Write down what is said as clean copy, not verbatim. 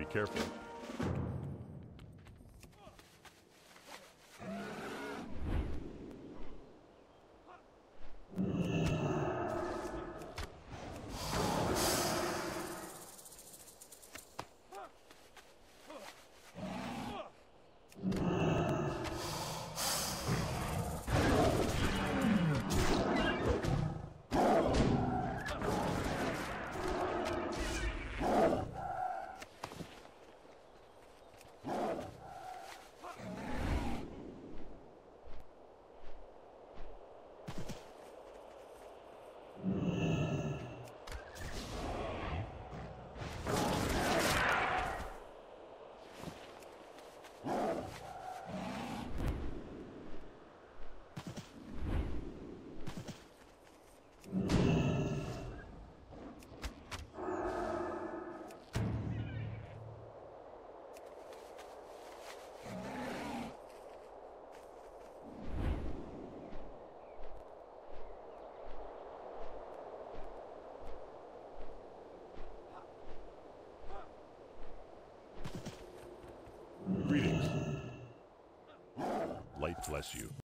Be careful. Bless you.